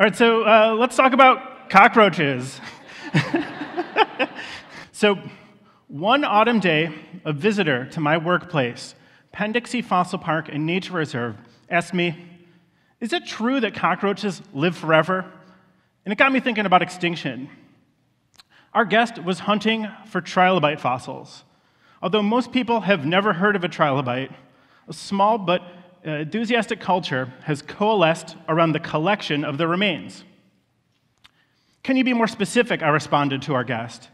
All right, so let's talk about cockroaches. So one autumn day, a visitor to my workplace, Penn Dixie Fossil Park and Nature Reserve, asked me, "Is it true that cockroaches live forever?" And it got me thinking about extinction. Our guest was hunting for trilobite fossils. Although most people have never heard of a trilobite, a small but enthusiastic culture has coalesced around the collection of their remains. "Can you be more specific?" I responded to our guest.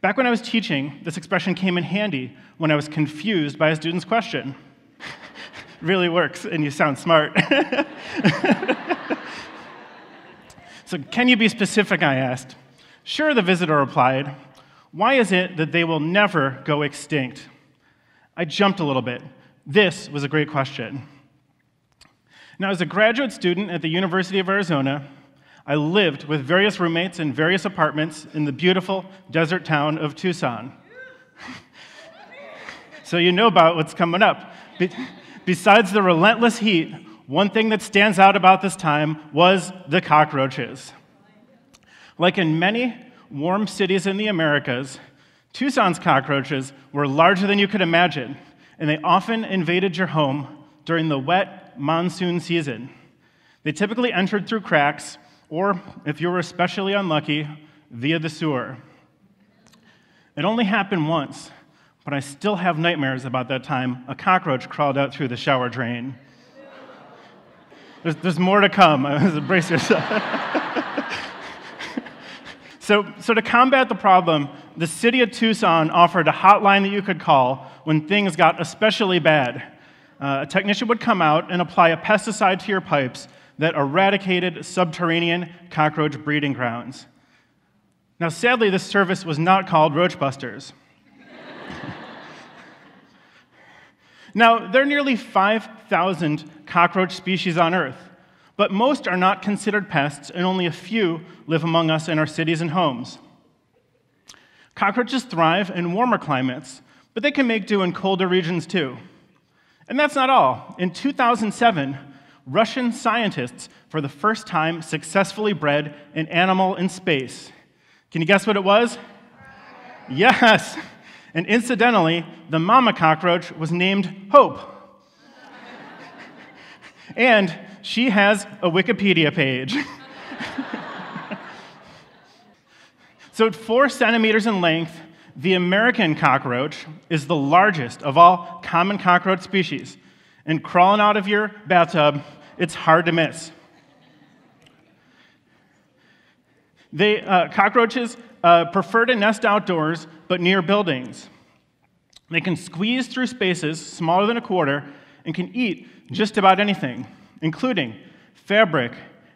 Back when I was teaching, this expression came in handy when I was confused by a student's question. It really works, and you sound smart. So, "Can you be specific?" I asked. "Sure," the visitor replied. "Why is it that they will never go extinct?" I jumped a little bit. This was a great question. Now, as a graduate student at the University of Arizona, I lived with various roommates in various apartments in the beautiful desert town of Tucson. So you know about what's coming up. Besides the relentless heat, one thing that stands out about this time was the cockroaches. Like in many warm cities in the Americas, Tucson's cockroaches were larger than you could imagine, and they often invaded your home during the wet monsoon season. They typically entered through cracks, or if you were especially unlucky, via the sewer. It only happened once, but I still have nightmares about that time a cockroach crawled out through the shower drain. There's more to come. Brace yourself. So to combat the problem, the city of Tucson offered a hotline that you could call when things got especially bad. A technician would come out and apply a pesticide to your pipes that eradicated subterranean cockroach breeding grounds. Now, sadly, this service was not called Roach Busters. Now, there are nearly 5,000 cockroach species on Earth, but most are not considered pests, and only a few live among us in our cities and homes. Cockroaches thrive in warmer climates, but they can make do in colder regions too. And that's not all. In 2007, Russian scientists, for the first time, successfully bred an animal in space. Can you guess what it was? Yes! And incidentally, the mama cockroach was named Hope. And she has a Wikipedia page. So at 4 centimeters in length, the American cockroach is the largest of all common cockroach species. And crawling out of your bathtub, it's hard to miss. Cockroaches prefer to nest outdoors, but near buildings. They can squeeze through spaces smaller than a quarter and can eat just about anything, including fabric,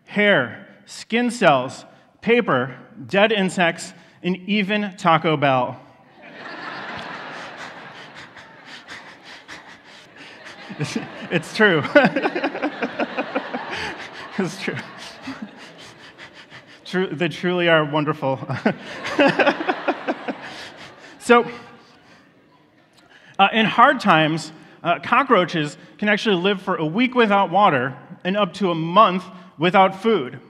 hair, skin cells, paper, dead insects, and even Taco Bell. It's true. It's true. They truly are wonderful. So, in hard times, cockroaches can actually live for a week without water and up to a month without food.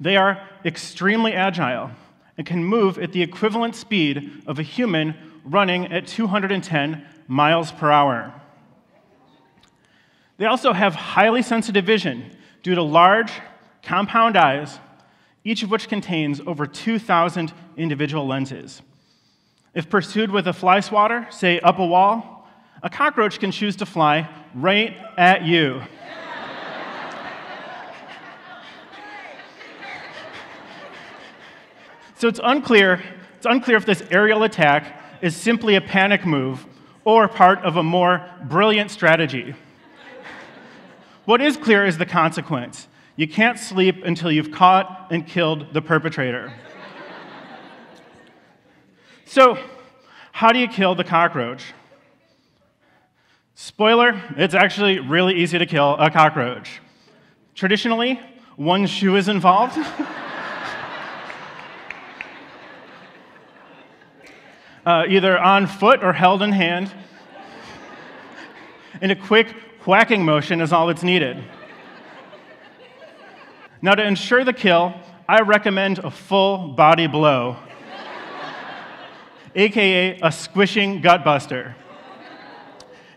They are extremely agile and can move at the equivalent speed of a human running at 210 miles per hour. They also have highly sensitive vision due to large, compound eyes, each of which contains over 2,000 individual lenses. If pursued with a fly swatter, say up a wall, a cockroach can choose to fly right at you. So it's unclear if this aerial attack is simply a panic move or part of a more brilliant strategy. What is clear is the consequence. You can't sleep until you've caught and killed the perpetrator. So, how do you kill the cockroach? Spoiler, it's actually really easy to kill a cockroach. Traditionally, one shoe is involved. Either on foot or held in hand. And a quick whacking motion is all that's needed. Now, to ensure the kill, I recommend a full body blow, aka a squishing gut buster.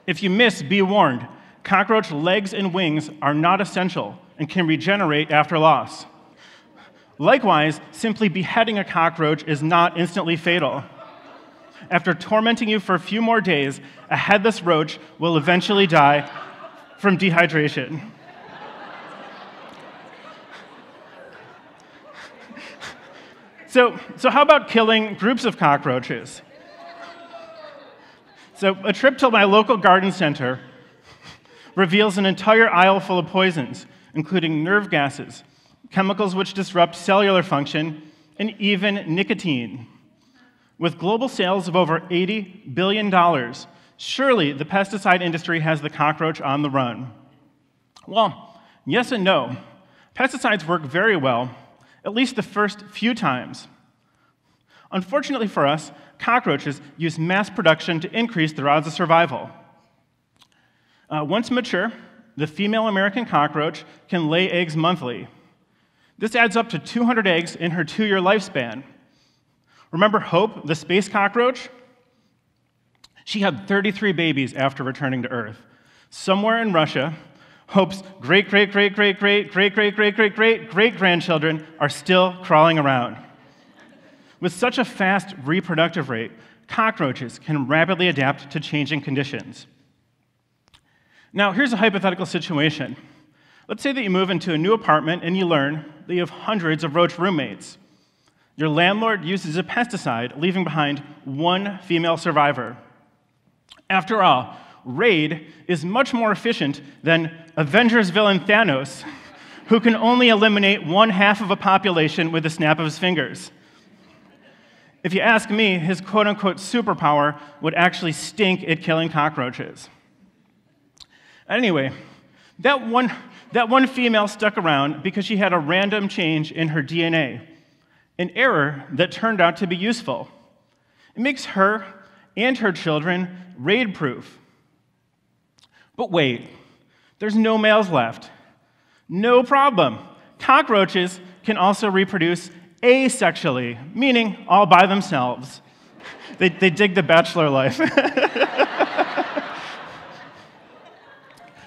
If you miss, be warned. Cockroach legs and wings are not essential and can regenerate after loss. Likewise, simply beheading a cockroach is not instantly fatal. After tormenting you for a few more days, a headless roach will eventually die from dehydration. So how about killing groups of cockroaches? So a trip to my local garden center reveals an entire aisle full of poisons, including nerve gases, chemicals which disrupt cellular function, and even nicotine. With global sales of over $80 billion, surely the pesticide industry has the cockroach on the run. Well, yes and no. Pesticides work very well, at least the first few times. Unfortunately for us, cockroaches use mass production to increase their odds of survival. Once mature, the female American cockroach can lay eggs monthly. This adds up to 200 eggs in her 2-year lifespan. Remember Hope, the space cockroach? She had 33 babies after returning to Earth. Somewhere in Russia, Hope's great-great-great-great-great-great-great-great-great-great-grandchildren are still crawling around. With such a fast reproductive rate, cockroaches can rapidly adapt to changing conditions. Now, here's a hypothetical situation. Let's say that you move into a new apartment and you learn that you have hundreds of roach roommates. Your landlord uses a pesticide, leaving behind one female survivor. After all, Raid is much more efficient than Avengers villain Thanos, who can only eliminate 1/2 of a population with a snap of his fingers. If you ask me, his quote-unquote superpower would actually stink at killing cockroaches. Anyway, that one female stuck around because she had a random change in her DNA. An error that turned out to be useful. It makes her and her children raid-proof. But wait, there's no males left. No problem. Cockroaches can also reproduce asexually, meaning all by themselves. They dig the bachelor life.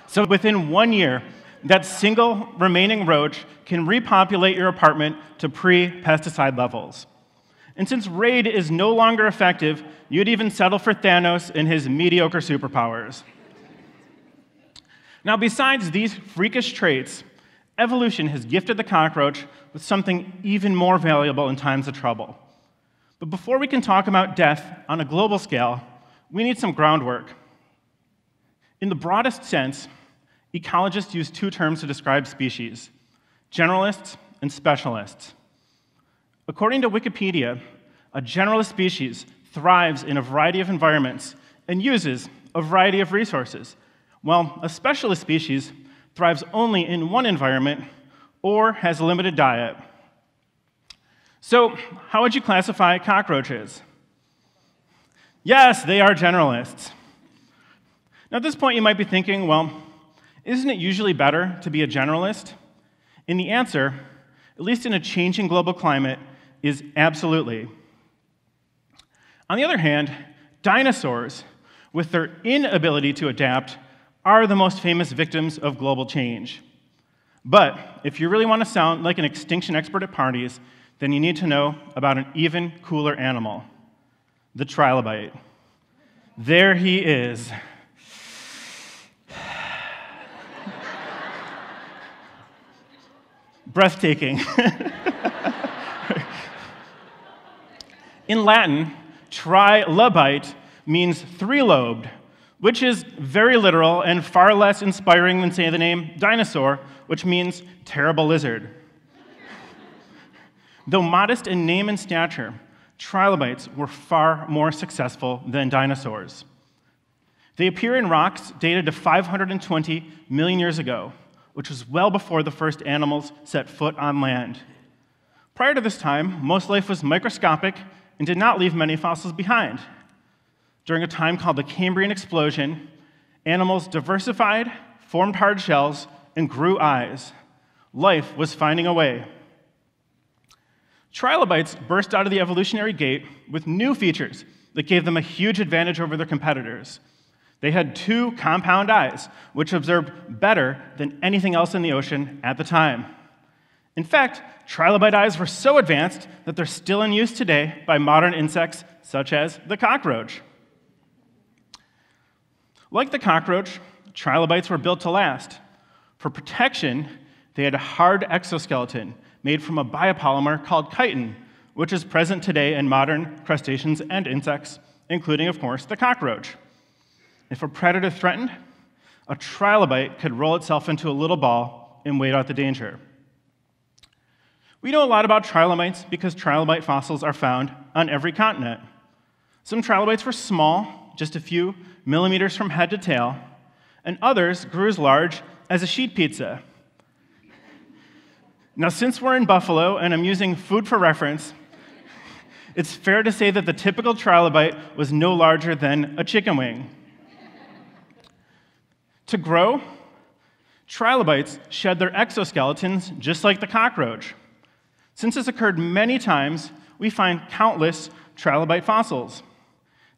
So within 1 year, that single remaining roach can repopulate your apartment to pre-pesticide levels. And since Raid is no longer effective, you'd even settle for Thanos and his mediocre superpowers. Now, besides these freakish traits, evolution has gifted the cockroach with something even more valuable in times of trouble. But before we can talk about death on a global scale, we need some groundwork. In the broadest sense, ecologists use two terms to describe species: generalists and specialists. According to Wikipedia, a generalist species thrives in a variety of environments and uses a variety of resources, while a specialist species thrives only in one environment or has a limited diet. So, how would you classify cockroaches? Yes, they are generalists. Now, at this point, you might be thinking, well, isn't it usually better to be a generalist? And the answer, at least in a changing global climate, is absolutely. On the other hand, dinosaurs, with their inability to adapt, are the most famous victims of global change. But if you really want to sound like an extinction expert at parties, then you need to know about an even cooler animal, the trilobite. There he is. Breathtaking. In Latin, trilobite means three-lobed, which is very literal and far less inspiring than, say, the name dinosaur, which means terrible lizard. Though modest in name and stature, trilobites were far more successful than dinosaurs. They appear in rocks dated to 520 million years ago, which was well before the first animals set foot on land. Prior to this time, most life was microscopic and did not leave many fossils behind. During a time called the Cambrian Explosion, animals diversified, formed hard shells, and grew eyes, Life was finding a way. Trilobites burst out of the evolutionary gate with new features that gave them a huge advantage over their competitors. They had two compound eyes, which observed better than anything else in the ocean at the time. In fact, trilobite eyes were so advanced that they're still in use today by modern insects such as the cockroach. Like the cockroach, trilobites were built to last. For protection, they had a hard exoskeleton made from a biopolymer called chitin, which is present today in modern crustaceans and insects, including, of course, the cockroach. If a predator threatened, a trilobite could roll itself into a little ball and wait out the danger. We know a lot about trilobites because trilobite fossils are found on every continent. Some trilobites were small, just a few millimeters from head to tail, and others grew as large as a sheet pizza. Now, since we're in Buffalo and I'm using food for reference, it's fair to say that the typical trilobite was no larger than a chicken wing. To grow, trilobites shed their exoskeletons just like the cockroach. Since this occurred many times, we find countless trilobite fossils.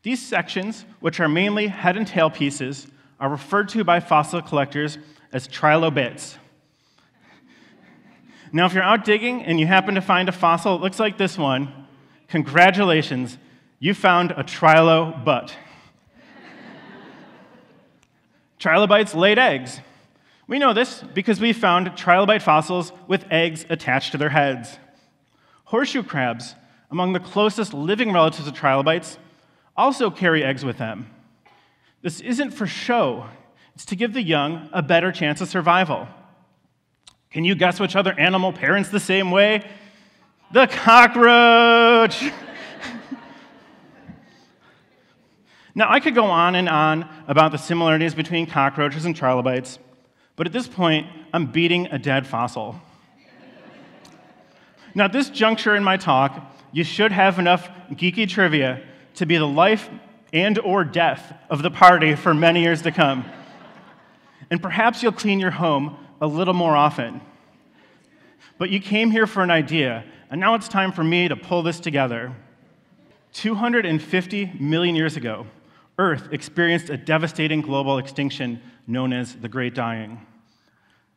These sections, which are mainly head and tail pieces, are referred to by fossil collectors as trilobits. Now, if you're out digging and you happen to find a fossil that looks like this one, congratulations, you found a trilobut. Trilobites laid eggs. We know this because we found trilobite fossils with eggs attached to their heads. Horseshoe crabs, among the closest living relatives of trilobites, also carry eggs with them. This isn't for show. It's to give the young a better chance of survival. Can you guess which other animal parents the same way? The cockroach! Now, I could go on and on about the similarities between cockroaches and trilobites, but at this point, I'm beating a dead fossil. Now, at this juncture in my talk, you should have enough geeky trivia to be the life and or death of the party for many years to come. And perhaps you'll clean your home a little more often. But you came here for an idea, and now it's time for me to pull this together. 250 million years ago, Earth experienced a devastating global extinction known as the Great Dying.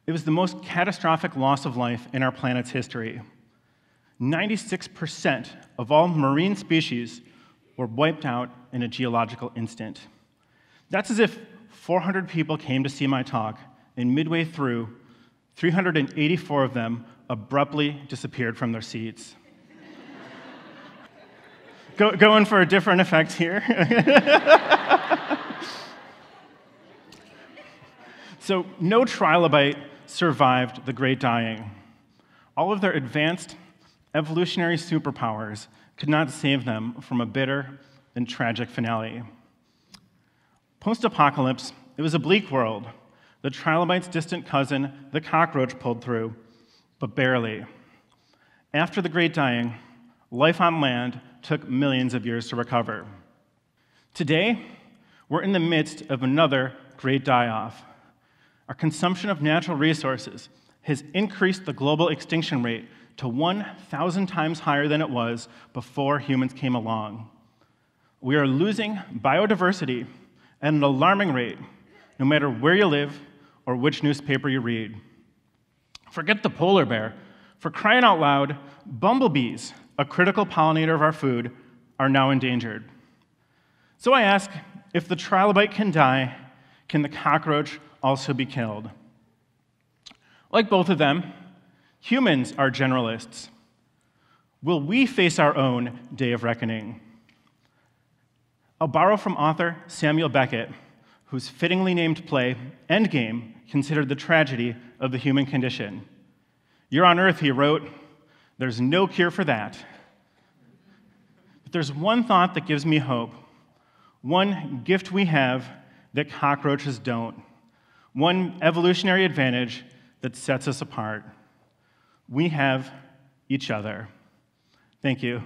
It was the most catastrophic loss of life in our planet's history. 96% of all marine species were wiped out in a geological instant. That's as if 400 people came to see my talk, and midway through, 384 of them abruptly disappeared from their seats. Going for a different effect here. So no trilobite survived the Great Dying. All of their advanced evolutionary superpowers could not save them from a bitter and tragic finale. Post-apocalypse, it was a bleak world. The trilobite's distant cousin, the cockroach, pulled through, but barely. After the Great Dying, life on land took millions of years to recover. Today, we're in the midst of another great die-off. Our consumption of natural resources has increased the global extinction rate to 1,000 times higher than it was before humans came along. We are losing biodiversity at an alarming rate, no matter where you live or which newspaper you read. Forget the polar bear. For crying out loud, bumblebees, a critical pollinator of our food, are now endangered. So I ask, if the trilobite can die, can the cockroach also be killed? Like both of them, humans are generalists. Will we face our own day of reckoning? I'll borrow from author Samuel Beckett, whose fittingly named play, Endgame, considered the tragedy of the human condition. "You're on Earth," he wrote, "there's no cure for that. But there's one thought that gives me hope, one gift we have that cockroaches don't, one evolutionary advantage that sets us apart. We have each other." Thank you.